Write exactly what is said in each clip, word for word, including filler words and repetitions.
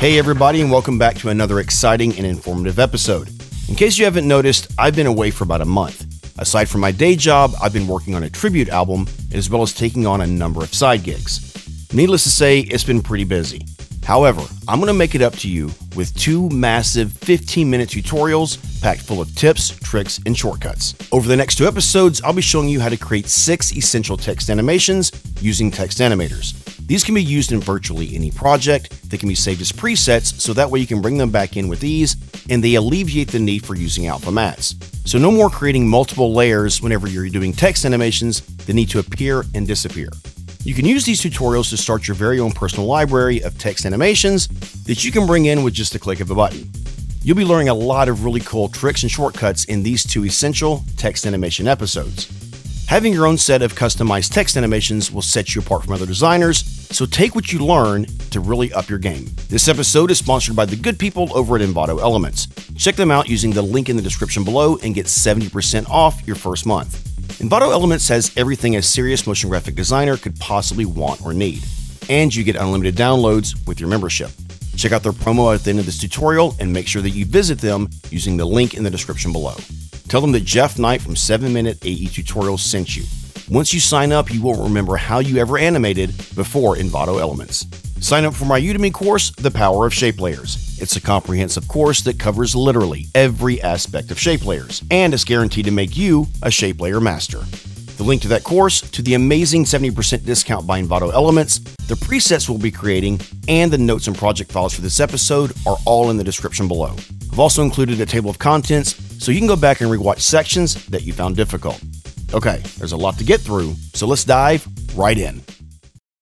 Hey everybody, and welcome back to another exciting and informative episode. In case you haven't noticed, I've been away for about a month. Aside from my day job, I've been working on a tribute album, as well as taking on a number of side gigs. Needless to say, it's been pretty busy. However, I'm going to make it up to you with two massive fifteen minute tutorials packed full of tips, tricks, and shortcuts. Over the next two episodes, I'll be showing you how to create six essential text animations using Text Animators. These can be used in virtually any project. They can be saved as presets, so that way you can bring them back in with ease, and they alleviate the need for using alpha mats. So no more creating multiple layers whenever you're doing text animations that need to appear and disappear. You can use these tutorials to start your very own personal library of text animations that you can bring in with just a click of a button. You'll be learning a lot of really cool tricks and shortcuts in these two essential text animation episodes. Having your own set of customized text animations will set you apart from other designers, so take what you learn to really up your game. This episode is sponsored by the good people over at Envato Elements. Check them out using the link in the description below and get seventy percent off your first month. Envato Elements has everything a serious motion graphic designer could possibly want or need, and you get unlimited downloads with your membership. Check out their promo at the end of this tutorial and make sure that you visit them using the link in the description below. Tell them that Jeff Knight from seven minute A E Tutorials sent you. Once you sign up, you won't remember how you ever animated before Envato Elements. Sign up for my Udemy course, The Power of Shape Layers. It's a comprehensive course that covers literally every aspect of shape layers, and is guaranteed to make you a shape layer master. The link to that course, to the amazing seventy percent discount by Envato Elements, the presets we'll be creating, and the notes and project files for this episode are all in the description below. I've also included a table of contents so you can go back and rewatch sections that you found difficult. Okay, there's a lot to get through, so let's dive right in.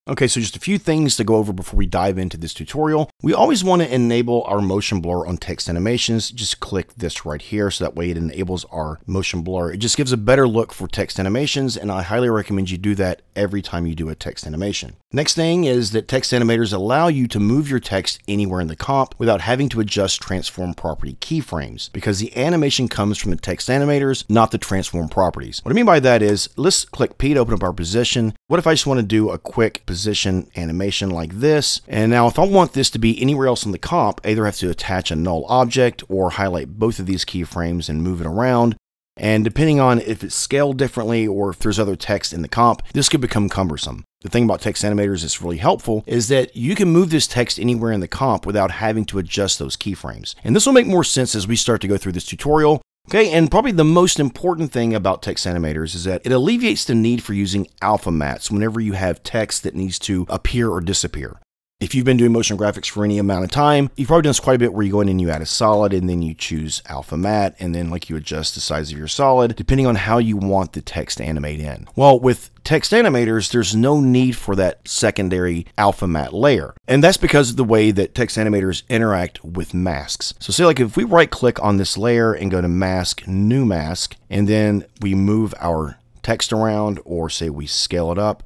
Okay, so just a few things to go over before we dive into this tutorial. We always want to enable our motion blur on text animations. Just click this right here, so that way it enables our motion blur. It just gives a better look for text animations, and I highly recommend you do that every time you do a text animation. Next thing is that text animators allow you to move your text anywhere in the comp without having to adjust transform property keyframes, because the animation comes from the text animators, not the transform properties. What I mean by that is, let's click P to open up our position. What if I just want to do a quick position position animation like this? And now if I want this to be anywhere else in the comp, I either have to attach a null object or highlight both of these keyframes and move it around. And depending on if it's scaled differently or if there's other text in the comp, this could become cumbersome. The thing about text animators that's really helpful is that you can move this text anywhere in the comp without having to adjust those keyframes. And this will make more sense as we start to go through this tutorial. Okay, and probably the most important thing about text animators is that it alleviates the need for using alpha mats whenever you have text that needs to appear or disappear. If you've been doing motion graphics for any amount of time, you've probably done this quite a bit where you go in and you add a solid and then you choose alpha mat, and then like you adjust the size of your solid depending on how you want the text to animate in. Well, with text animators, there's no need for that secondary alpha mat layer. And that's because of the way that text animators interact with masks. So say like if we right click on this layer and go to mask, new mask, and then we move our text around, or say we scale it up,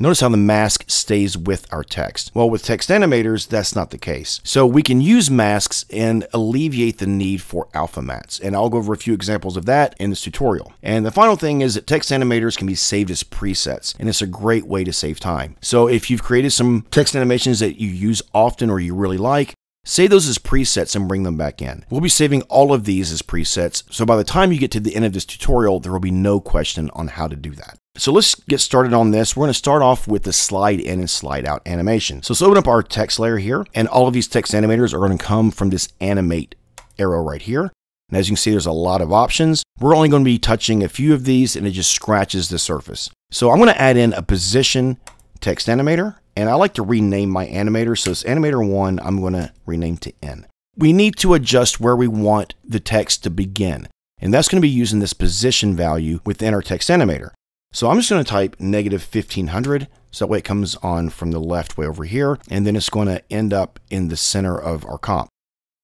notice how the mask stays with our text. Well, with text animators, that's not the case. So we can use masks and alleviate the need for alpha mats. And I'll go over a few examples of that in this tutorial. And the final thing is that text animators can be saved as presets, and it's a great way to save time. So if you've created some text animations that you use often or you really like, save those as presets and bring them back in. We'll be saving all of these as presets, so by the time you get to the end of this tutorial, there will be no question on how to do that. So let's get started on this. We're going to start off with the slide in and slide out animation. So let's open up our text layer here, and all of these text animators are going to come from this animate arrow right here. And as you can see, there's a lot of options. We're only going to be touching a few of these, and it just scratches the surface. So I'm going to add in a position text animator. And I like to rename my animator, so it's animator one, I'm going to rename to N. We need to adjust where we want the text to begin, and that's going to be using this position value within our text animator. So I'm just going to type negative fifteen hundred, so that way it comes on from the left way over here, and then it's going to end up in the center of our comp.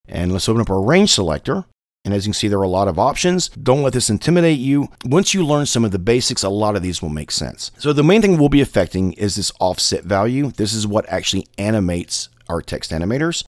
And let's open up our range selector. And as you can see, there are a lot of options. Don't let this intimidate you. Once you learn some of the basics, a lot of these will make sense. So the main thing we'll be affecting is this offset value. This is what actually animates our text animators.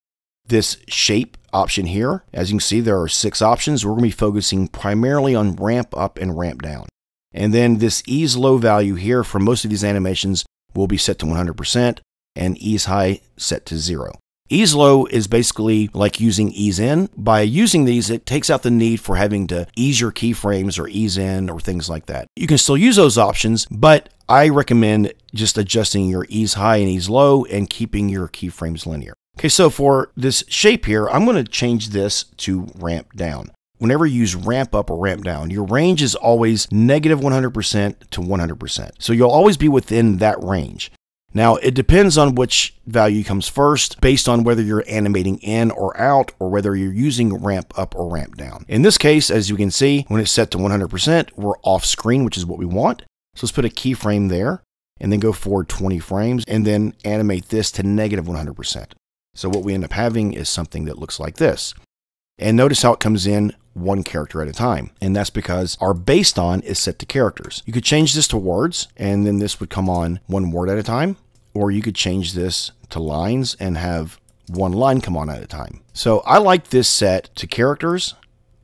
This shape option here, as you can see, there are six options. We're going to be focusing primarily on ramp up and ramp down. And then this ease low value here for most of these animations will be set to one hundred percent and ease high set to zero. Ease low is basically like using ease in. By using these, it takes out the need for having to ease your keyframes or ease in or things like that. You can still use those options, but I recommend just adjusting your ease high and ease low and keeping your keyframes linear. Okay, so for this shape here, I'm going to change this to ramp down. Whenever you use ramp up or ramp down, your range is always negative one hundred percent to one hundred percent. So you'll always be within that range. Now, it depends on which value comes first based on whether you're animating in or out or whether you're using ramp up or ramp down. In this case, as you can see, when it's set to one hundred percent, we're off screen, which is what we want. So let's put a keyframe there and then go forward twenty frames and then animate this to negative one hundred percent. So what we end up having is something that looks like this. And notice how it comes in one character at a time. And that's because our based on is set to characters. You could change this to words, and then this would come on one word at a time. Or you could change this to lines and have one line come on at a time. So I like this set to characters.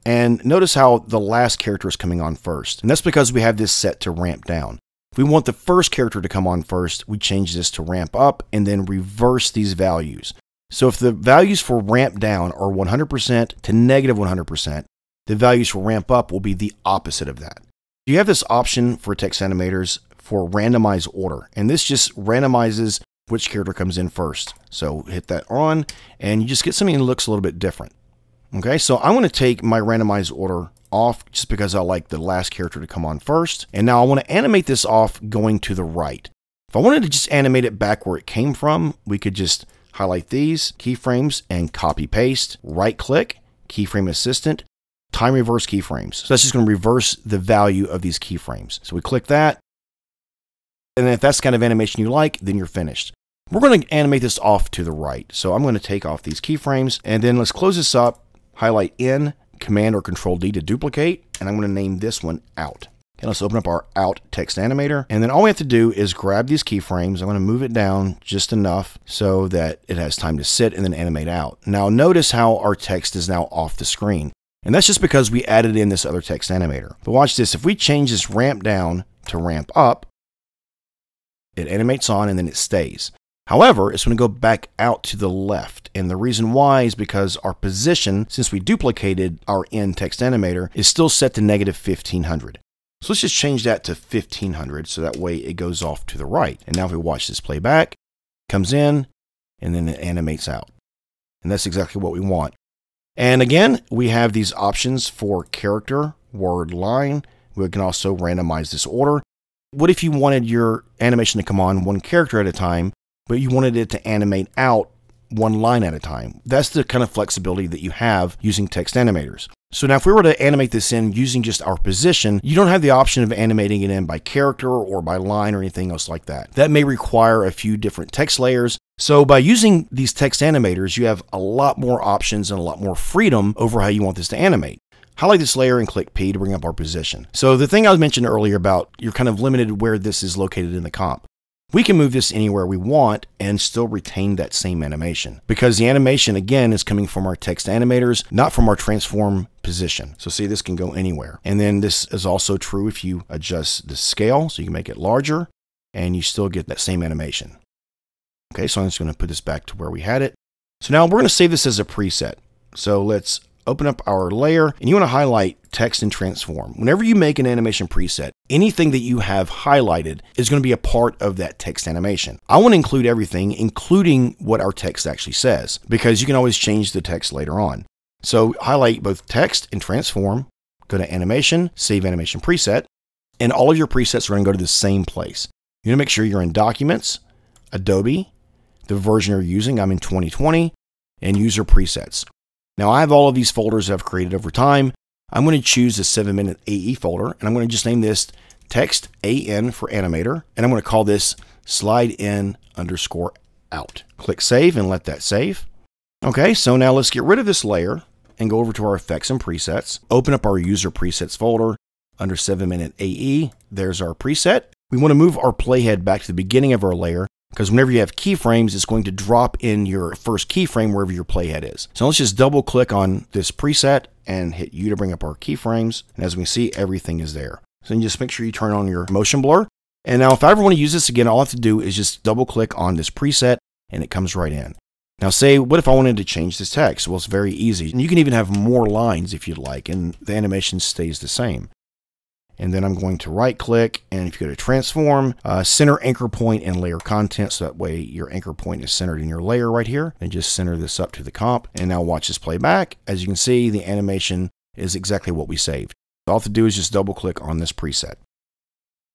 And notice how the last character is coming on first. And that's because we have this set to ramp down. If we want the first character to come on first, we change this to ramp up and then reverse these values. So if the values for ramp down are one hundred percent to negative one hundred percent, the values for ramp up will be the opposite of that. You have this option for Text Animators for randomize order, and this just randomizes which character comes in first. So hit that on, and you just get something that looks a little bit different. Okay, so I want to take my randomize order off just because I like the last character to come on first. And now I want to animate this off going to the right. If I wanted to just animate it back where it came from, we could just highlight these keyframes and copy paste, right click, keyframe assistant, time reverse keyframes. So that's just going to reverse the value of these keyframes. So we click that. And then if that's the kind of animation you like, then you're finished. We're going to animate this off to the right. So I'm going to take off these keyframes and then let's close this up, highlight in, command or control D to duplicate. And I'm going to name this one out. And let's open up our out text animator. And then all we have to do is grab these keyframes. I'm going to move it down just enough so that it has time to sit and then animate out. Now notice how our text is now off the screen. And that's just because we added in this other text animator. But watch this. If we change this ramp down to ramp up, it animates on and then it stays. However, it's going to go back out to the left. And the reason why is because our position, since we duplicated our in text animator, is still set to negative fifteen hundred. So let's just change that to fifteen hundred so that way it goes off to the right. And now if we watch this playback, comes in and then it animates out. And that's exactly what we want. And again, we have these options for character, word, line. We can also randomize this order. What if you wanted your animation to come on one character at a time, but you wanted it to animate out one line at a time? That's the kind of flexibility that you have using text animators. So now if we were to animate this in using just our position, you don't have the option of animating it in by character or by line or anything else like that. That may require a few different text layers. So by using these text animators, you have a lot more options and a lot more freedom over how you want this to animate. Highlight this layer and click P to bring up our position. So the thing I mentioned earlier about you're kind of limited where this is located in the comp. We can move this anywhere we want and still retain that same animation because the animation, again, is coming from our text animators, not from our transform position. So see, this can go anywhere. And then this is also true if you adjust the scale, so you can make it larger and you still get that same animation. Okay, so I'm just going to put this back to where we had it. So now we're going to save this as a preset. So let's open up our layer and you want to highlight text and transform. Whenever you make an animation preset, anything that you have highlighted is going to be a part of that text animation. I want to include everything, including what our text actually says, because you can always change the text later on. So highlight both text and transform, go to animation, save animation preset, and all of your presets are going to go to the same place. You want to make sure you're in documents, Adobe, the version you're using, I'm in twenty twenty, and user presets. Now I have all of these folders I've created over time. I'm going to choose the seven minute A E folder, and I'm going to just name this text A N for animator, and I'm going to call this slide in underscore out. Click save and let that save. Okay, so now let's get rid of this layer and go over to our effects and presets. Open up our user presets folder under seven minute A E. There's our preset. We want to move our playhead back to the beginning of our layer, because whenever you have keyframes, it's going to drop in your first keyframe wherever your playhead is. So let's just double click on this preset and hit U to bring up our keyframes. And as we can see, everything is there. So you just make sure you turn on your motion blur. And now if I ever want to use this again, all I have to do is just double click on this preset and it comes right in. Now say, what if I wanted to change this text? Well, it's very easy. And you can even have more lines if you'd like, and the animation stays the same. And then I'm going to right click, and if you go to transform, uh, center anchor point and layer content, so that way your anchor point is centered in your layer right here, and just center this up to the comp. And now watch this play back. As you can see, the animation is exactly what we saved. All I have to do is just double click on this preset.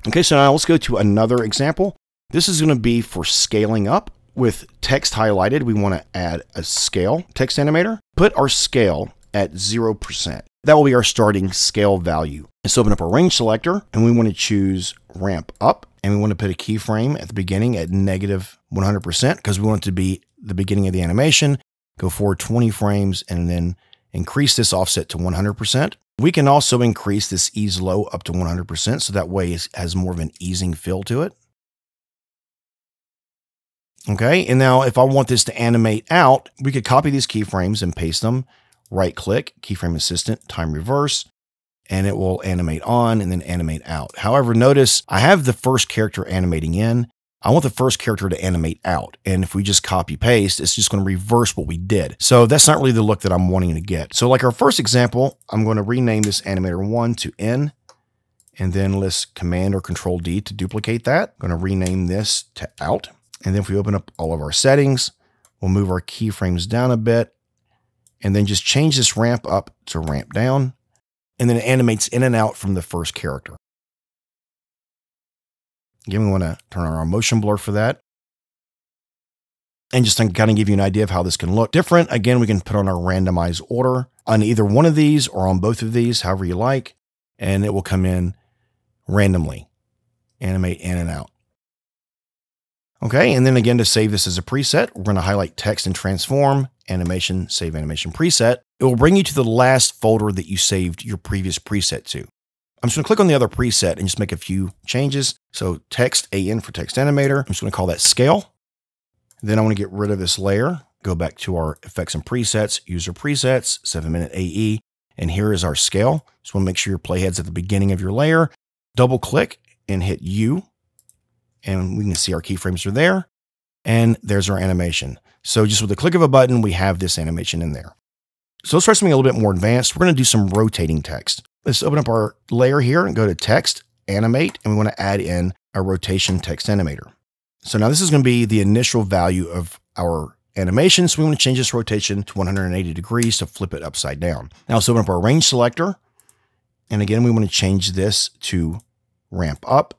Okay, so now let's go to another example. This is going to be for scaling up. With text highlighted, we want to add a scale text animator. Put our scale at zero percent. That will be our starting scale value. Let's open up our range selector, and we want to choose ramp up, and we want to put a keyframe at the beginning at negative one hundred percent, because we want it to be the beginning of the animation. Go forward twenty frames, and then increase this offset to one hundred percent. We can also increase this ease low up to one hundred percent, so that way it has more of an easing feel to it. Okay, and now if I want this to animate out, we could copy these keyframes and paste them. Right click, keyframe assistant, time reverse, and it will animate on and then animate out. However, notice I have the first character animating in. I want the first character to animate out. And if we just copy paste, it's just going to reverse what we did. So that's not really the look that I'm wanting to get. So like our first example, I'm going to rename this animator one to N, and then let's command or control D to duplicate that. I'm going to rename this to out. And then if we open up all of our settings, we'll move our keyframes down a bit, and then just change this ramp up to ramp down, and then it animates in and out from the first character. Again, we want to turn on our motion blur for that. And just to kind of give you an idea of how this can look different, again, we can put on our randomized order on either one of these or on both of these, however you like, and it will come in randomly, animate in and out. Okay, and then again, to save this as a preset, we're going to highlight text and transform, animation, save animation preset. It will bring you to the last folder that you saved your previous preset to. I'm just going to click on the other preset and just make a few changes. So text A N for text animator. I'm just going to call that scale. Then I want to get rid of this layer, go back to our effects and presets, user presets, seven minute A E, and here is our scale. Just want to make sure your playhead's at the beginning of your layer. Double click and hit U. And we can see our keyframes are there, and there's our animation. So just with the click of a button, we have this animation in there. So let's try something a little bit more advanced. We're going to do some rotating text. Let's open up our layer here and go to text, animate, and we want to add in a rotation text animator. So now this is going to be the initial value of our animation. So we want to change this rotation to one hundred eighty degrees to flip it upside down. Now let's open up our range selector. And again, we want to change this to ramp up.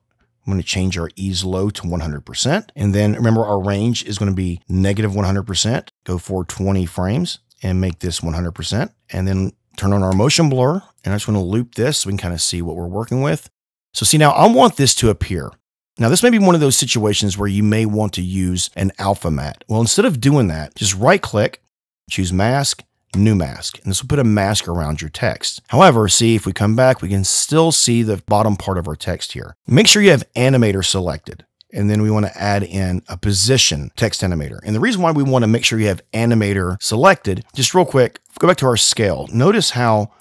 I'm going to change our ease low to one hundred percent. And then remember, our range is going to be negative one hundred percent. Go for twenty frames and make this one hundred percent. And then turn on our motion blur. And I just want to loop this so we can kind of see what we're working with. So see, now I want this to appear. Now this may be one of those situations where you may want to use an alpha mat. Well, instead of doing that, just right click, choose mask, new mask, and this will put a mask around your text. However, see, if we come back, we can still see the bottom part of our text here. Make sure you have animator selected, and then we want to add in a position text animator. And the reason why we want to make sure you have animator selected, just real quick, go back to our scale. Notice how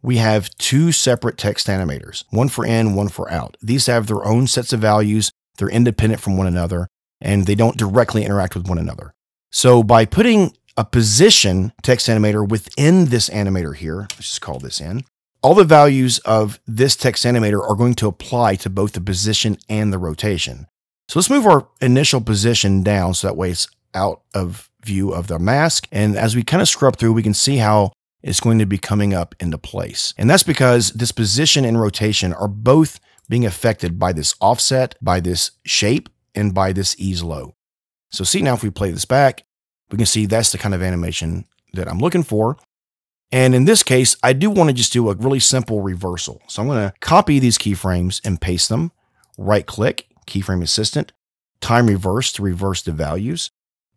we have two separate text animators, one for in, one for out. These have their own sets of values. They're independent from one another, and they don't directly interact with one another. So by putting a position text animator within this animator here, let's just call this in, all the values of this text animator are going to apply to both the position and the rotation. So let's move our initial position down so that way it's out of view of the mask. And as we kind of scrub through, we can see how it's going to be coming up into place. And that's because this position and rotation are both being affected by this offset, by this shape, and by this ease low. So see, now if we play this back, we can see that's the kind of animation that I'm looking for. And in this case, I do want to just do a really simple reversal. So I'm going to copy these keyframes and paste them. Right click, keyframe assistant, time reverse to reverse the values.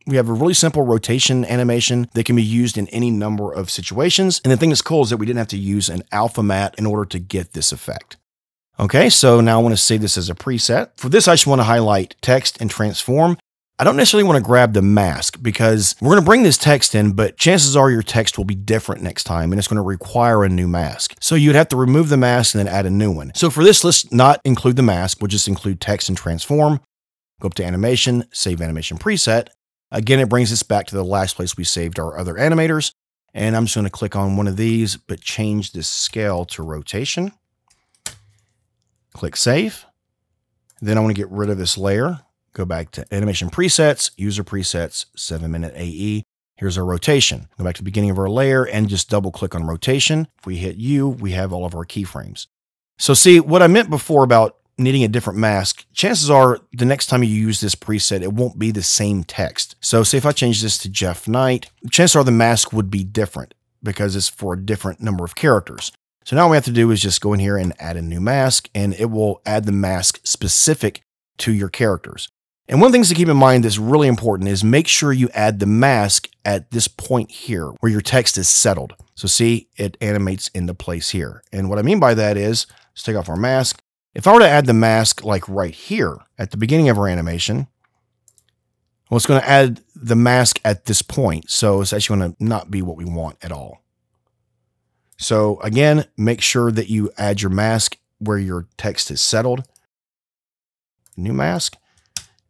We have a really simple rotation animation that can be used in any number of situations. And the thing that's cool is that we didn't have to use an alpha mat in order to get this effect. Okay, so now I want to save this as a preset. For this, I just want to highlight text and transform. I don't necessarily want to grab the mask because we're going to bring this text in, but chances are your text will be different next time and it's going to require a new mask. So you'd have to remove the mask and then add a new one. So for this, let's not include the mask. We'll just include text and transform. Go up to animation, save animation preset, Again, it brings us back to the last place we saved our other animators. And I'm just going to click on one of these, but change this scale to rotation. Click save. Then I want to get rid of this layer. Go back to animation presets, user presets, seven minute A E. Here's our rotation. Go back to the beginning of our layer and just double click on rotation. If we hit U, we have all of our keyframes. So see what I meant before about needing a different mask. Chances are the next time you use this preset, it won't be the same text. So say if I change this to Jeff Knight, chances are the mask would be different because it's for a different number of characters. So now all we have to do is just go in here and add a new mask, and it will add the mask specific to your characters. And one of the things to keep in mind that's really important is make sure you add the mask at this point here where your text is settled. So see, it animates into place here. And what I mean by that is, let's take off our mask. If I were to add the mask like right here at the beginning of our animation, well, it's going to add the mask at this point. So it's actually going to not be what we want at all. So again, make sure that you add your mask where your text is settled. New mask.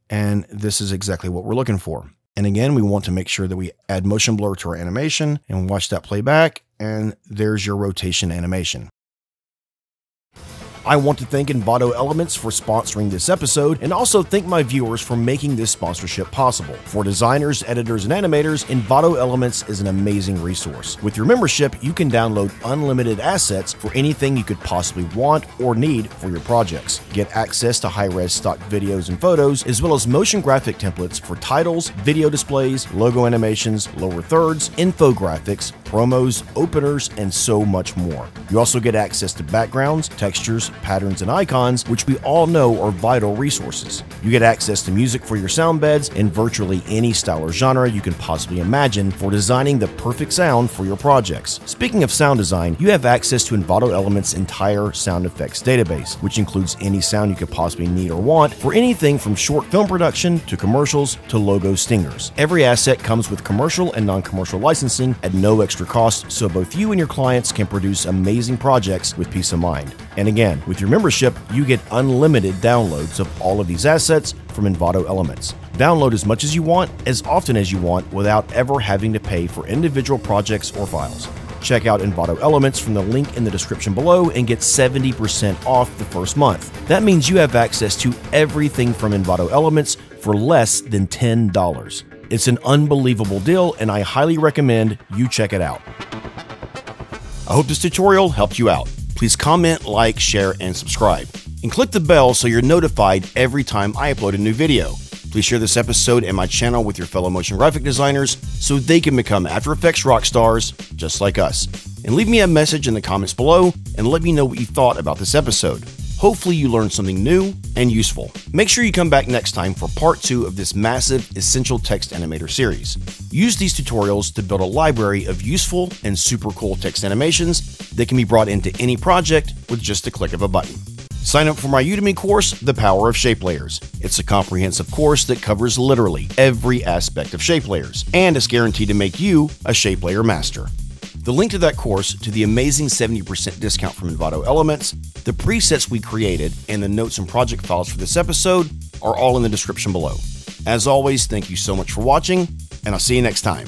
And this is exactly what we're looking for. And again, we want to make sure that we add motion blur to our animation and watch that playback. And there's your rotation animation. I want to thank Envato Elements for sponsoring this episode, and also thank my viewers for making this sponsorship possible. For designers, editors, and animators, Envato Elements is an amazing resource. With your membership, you can download unlimited assets for anything you could possibly want or need for your projects. Get access to high-res stock videos and photos, as well as motion graphic templates for titles, video displays, logo animations, lower thirds, infographics, promos, openers, and so much more. You also get access to backgrounds, textures, patterns, and icons, which we all know are vital resources. You get access to music for your sound beds in virtually any style or genre you can possibly imagine for designing the perfect sound for your projects. Speaking of sound design, you have access to Envato Elements' entire sound effects database, which includes any sound you could possibly need or want for anything from short film production to commercials to logo stingers. Every asset comes with commercial and non-commercial licensing at no extra cost, so both you and your clients can produce amazing projects with peace of mind. And again, with your membership, you get unlimited downloads of all of these assets from Envato Elements. Download as much as you want, as often as you want, without ever having to pay for individual projects or files. Check out Envato Elements from the link in the description below and get seventy percent off the first month. That means you have access to everything from Envato Elements for less than ten dollars. It's an unbelievable deal, and I highly recommend you check it out. I hope this tutorial helped you out. Please comment, like, share, and subscribe. And click the bell so you're notified every time I upload a new video. Please share this episode and my channel with your fellow motion graphic designers so they can become After Effects rock stars just like us. And leave me a message in the comments below and let me know what you thought about this episode. Hopefully you learned something new and useful. Make sure you come back next time for part two of this massive Essential Text Animator series. Use these tutorials to build a library of useful and super cool text animations that can be brought into any project with just a click of a button. Sign up for my Udemy course, The Power of Shape Layers. It's a comprehensive course that covers literally every aspect of shape layers, and it's guaranteed to make you a shape layer master. The link to that course, to the amazing seventy percent discount from Envato Elements, the presets we created, and the notes and project files for this episode are all in the description below. As always, thank you so much for watching, and I'll see you next time.